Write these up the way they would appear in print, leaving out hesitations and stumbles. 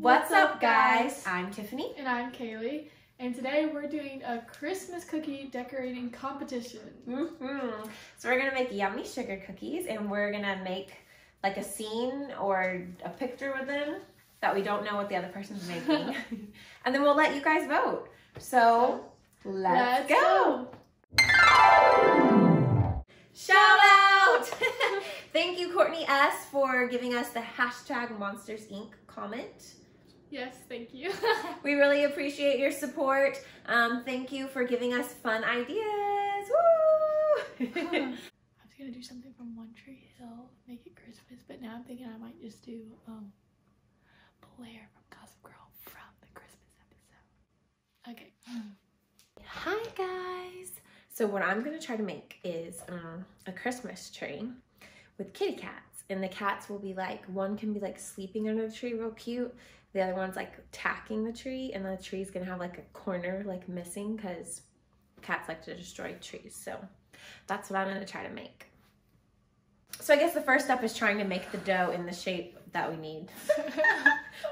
What's up, guys? I'm Tiffany. And I'm Kayli. And today we're doing a Christmas cookie decorating competition. So we're going to make yummy sugar cookies and we're going to make like a scene or a picture with them that we don't know what the other person's making. And then we'll let you guys vote. So let's go. Shout out! Thank you, Courtney S, for giving us the hashtag Monsters Inc comment. Yes, thank you. We really appreciate your support. Thank you for giving us fun ideas. Woo! I was gonna do something from One Tree Hill, make it Christmas, but now I'm thinking I might just do Blair from Gossip Girl from the Christmas episode. Okay. Hi guys. So what I'm gonna try to make is a Christmas tree with kitty cats, and the cats will be like, one can be like sleeping under the tree real cute, the other one's like attacking the tree, and the tree's gonna have like a corner like missing because cats like to destroy trees. So that's what I'm gonna try to make. So I guess the first step is trying to make the dough in the shape that we need.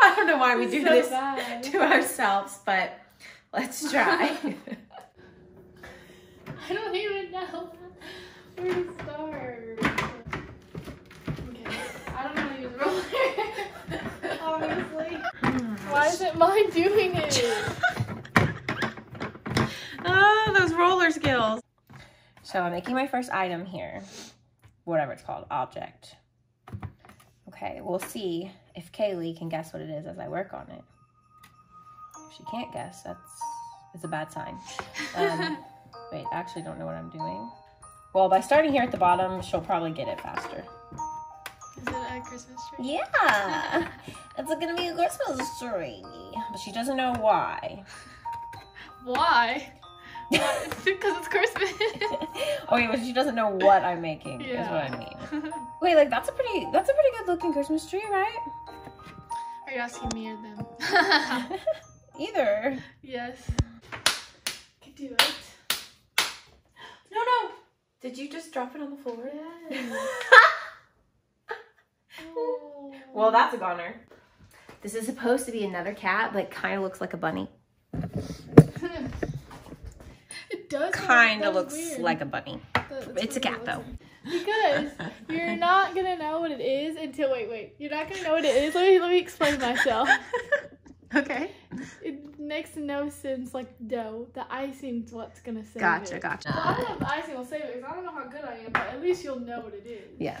I don't know why we do this to ourselves, but let's try. I don't even know where to start. Okay, I don't know how to use a roller. Obviously. Why isn't mine doing it? Oh, those roller skills. So I'm making my first item here. Whatever it's called, object. Okay, we'll see if Kayli can guess what it is as I work on it. If she can't guess, it's a bad sign. Wait, I actually don't know what I'm doing. Well, by starting here at the bottom, she'll probably get it faster. Is it a Christmas tree? Yeah! It's gonna be a Christmas tree. But she doesn't know why. Why? Because it's Christmas. Okay, but she doesn't know what I'm making, is what I mean. Wait, like that's a pretty good looking Christmas tree, right? Are you asking me or them? Either. Yes. I can do it. No. Did you just drop it on the floor? Yes. Oh. Well, that's a goner. This is supposed to be another cat, but kind of looks like a bunny. It does. Kind of looks weird. Like a bunny. It's a cat, though. Because you're not going to know what it is until... Wait. You're not going to know what it is. Let me explain myself. Okay. It makes no sense, like dough. The icing's what's gonna save it. Gotcha. Well, I don't know if the icing will save it because I don't know how good I am, but at least you'll know what it is. Yeah.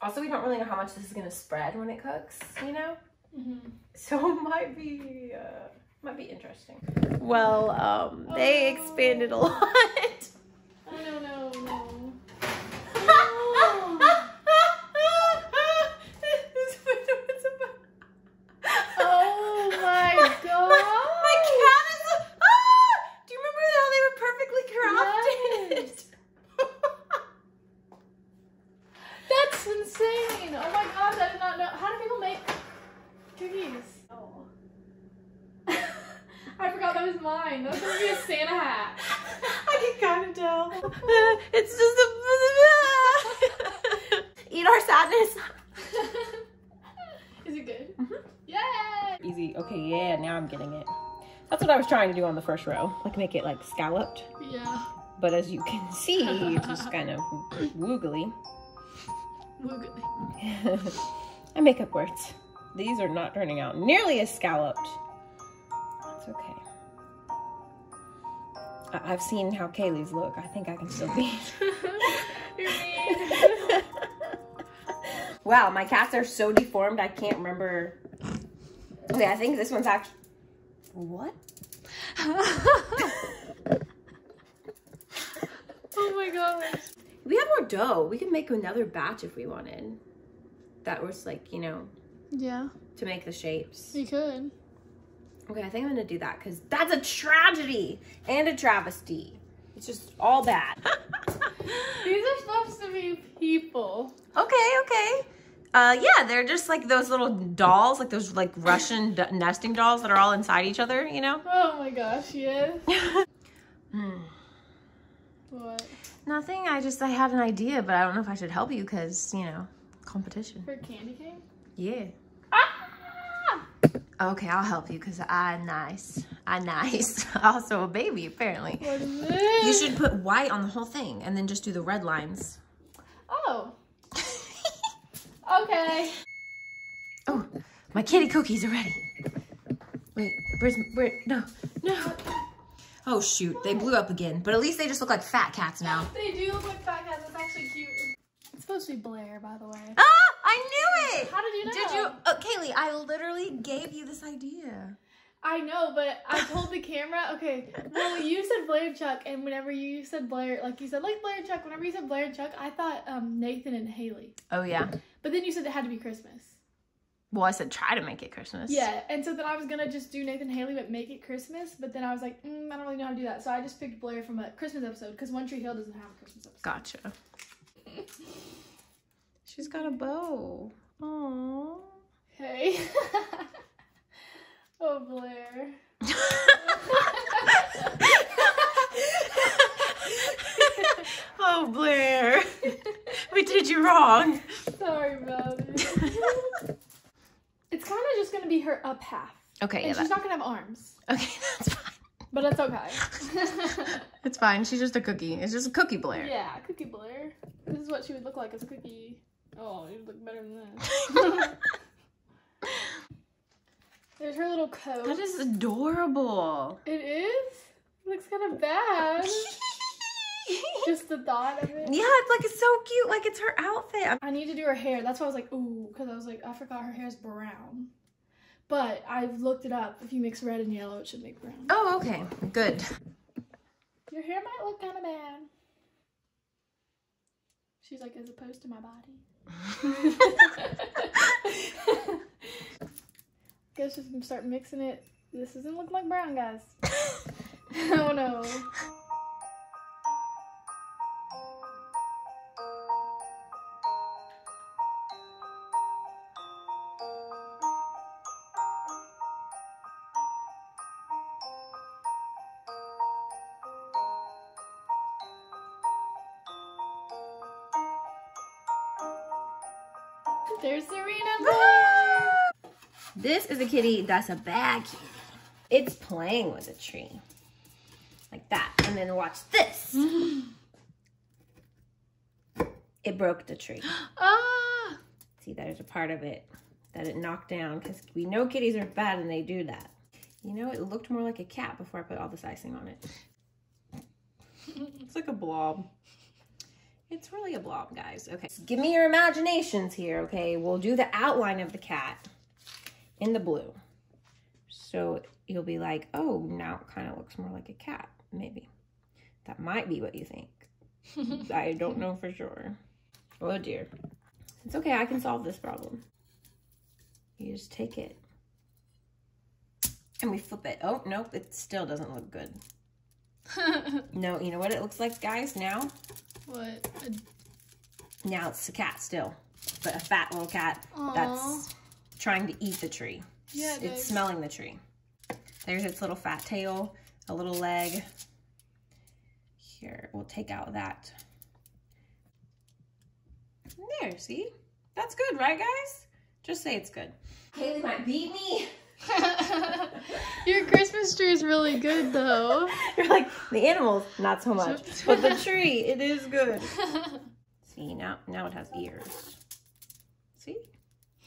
Also, we don't really know how much this is gonna spread when it cooks, you know? Mm-hmm. So it might be interesting. Well, they expanded a lot. I don't know. No. It's just a... Eat our sadness. Is it good? Mm-hmm. Yeah. Easy. Okay, yeah, now I'm getting it. That's what I was trying to do on the first row. Like make it like scalloped. Yeah. But as you can see, it's just kind of woogly. Woogly. I make up words. These are not turning out nearly as scalloped. That's okay. I've seen how Kayli's look. I think I can still be. You're mean. Wow, my cats are so deformed. I can't remember. Okay, I think this one's actually... What? Oh my gosh. We have more dough. We could make another batch if we wanted. That was like, you know. Yeah. To make the shapes. We could. Okay, I think I'm gonna do that because that's a tragedy and a travesty. It's just all bad. These are supposed to be people. Okay. Yeah, they're just like those little dolls, like those like Russian nesting dolls that are all inside each other, you know? Oh my gosh, yes. What? Nothing, I had an idea, but I don't know if I should help you because, you know, competition. For candy cane? Yeah. Okay, I'll help you because I nice. Also a baby, apparently. What is it? You should put white on the whole thing and then just do the red lines. Oh. Okay. Oh, my kitty cookies are ready. Wait, no. Oh shoot, they blew up again. But at least they just look like fat cats now. They do look like fat cats. It's actually cute. It's supposed to be Blair, by the way. Ah, I knew it! How did you know? Did you? Oh, Kayli, I literally gave you this idea. I know, but I told the camera. Okay, well, you said Blair and Chuck, and whenever you said Blair, like you said, like Blair and Chuck. Whenever you said Blair and Chuck, I thought Nathan and Haley. Oh yeah. But then you said it had to be Christmas. Well, I said try to make it Christmas. Yeah, and so then I was gonna just do Nathan Haley, but make it Christmas. But then I was like, I don't really know how to do that, so I just picked Blair from a Christmas episode because One Tree Hill doesn't have a Christmas episode. Gotcha. She's got a bow. Aww. Hey. Oh, Blair. Oh, Blair. We did you wrong. Sorry about it. It's kind of just going to be her up half. Okay. And yeah, she's not going to have arms. Okay, that's fine. But that's okay. It's fine. She's just a cookie. It's just a cookie Blair. Yeah, cookie Blair. This is what she would look like as a cookie. Oh, you would look better than that. There's her little coat. That is adorable. It is? It looks kind of bad. Just the thought of it. Yeah, it's like it's so cute. Like it's her outfit. I need to do her hair. That's why I was like, ooh, because I was like, I forgot her hair's brown. But I've looked it up. If you mix red and yellow, it should make brown. Oh, okay. Good. Your hair might look kind of bad. She's like, as opposed to my body. Guess just start mixing it. This doesn't look like brown, guys. Oh no. There's Serena. This is a kitty that's a bad kitty. It's playing with a tree. Like that. And then watch this. It broke the tree. Ah! See, there's a part of it that it knocked down because we know kitties are bad and they do that. You know, it looked more like a cat before I put all this icing on it. It's like a blob. It's really a blob, guys. Okay, so give me your imaginations here, okay? We'll do the outline of the cat in the blue. So you'll be like, oh, now it kind of looks more like a cat, maybe. That might be what you think. I don't know for sure. Oh, dear. It's okay, I can solve this problem. You just take it. And we flip it. Oh, nope, it still doesn't look good. No, you know what it looks like, guys, now? What? Now it's a cat still, but a fat little cat. Aww. That's trying to eat the tree. Yeah, it's smelling the tree. There's its little fat tail, a little leg. Here, we'll take out that. There, see? That's good, right, guys? Just say it's good. Kayli might beat me. Your Christmas tree is really good, though. You're like, the animals, not so much. But the tree, it is good. See, now it has ears. See?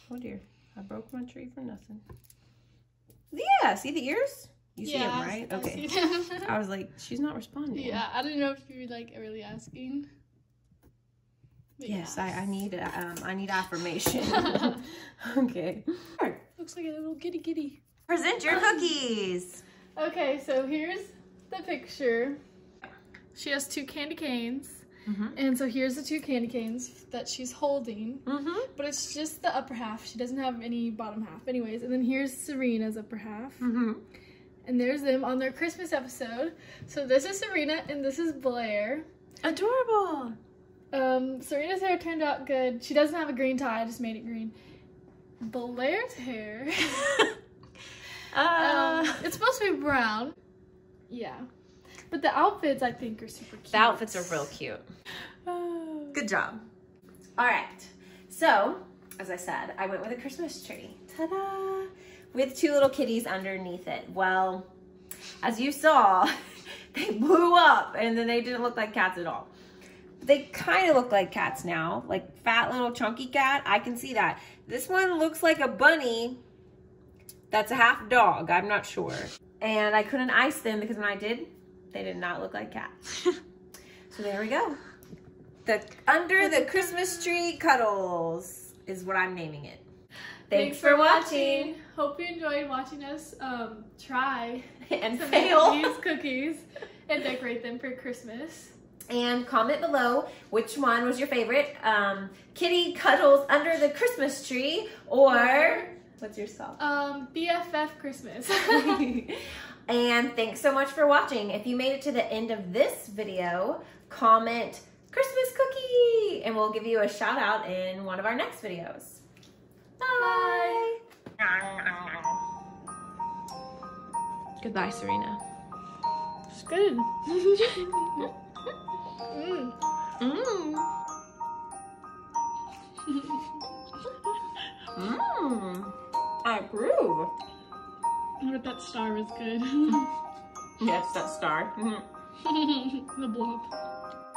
Oh, dear. I broke my tree for nothing. Yeah, see the ears? You see them, right? Okay. I was like, she's not responding. Yeah, I didn't know if you were, like, really asking. But yes, yeah. I need affirmation. Okay. Looks like a little kitty. Present your cookies. Okay, so here's the picture. She has two candy canes. Mm-hmm. And so here's the two candy canes that she's holding. Mm-hmm. But it's just the upper half. She doesn't have any bottom half. Anyways, and then here's Serena's upper half. Mm-hmm. And there's them on their Christmas episode. So this is Serena and this is Blair. Adorable. Serena's hair turned out good. She doesn't have a green tie. I just made it green. Blair's hair. It's supposed to be brown. Yeah. But the outfits, I think, are super cute. The outfits are real cute. Good job. All right. So, as I said, I went with a Christmas tree. Ta-da! with two little kitties underneath it. Well, as you saw, they blew up and then they didn't look like cats at all. They kind of look like cats now, like fat little chunky cat. I can see that. This one looks like a bunny that's a half dog. I'm not sure. And I couldn't ice them because when I did, they did not look like cats. So there we go. The Under the Christmas Tree Cuddles is what I'm naming it. Thanks for watching. Hope you enjoyed watching us try and fail these cookies and decorate them for Christmas. And comment below which one was your favorite. Kitty Cuddles Under the Christmas Tree or what's your song? BFF Christmas. And thanks so much for watching. If you made it to the end of this video, comment Christmas cookie and we'll give you a shout out in one of our next videos. Bye. Goodbye, Serena. It's good. Mm. Mm. Mm. I approve. But that star was good. Yes, that star. Mm-hmm. The blob.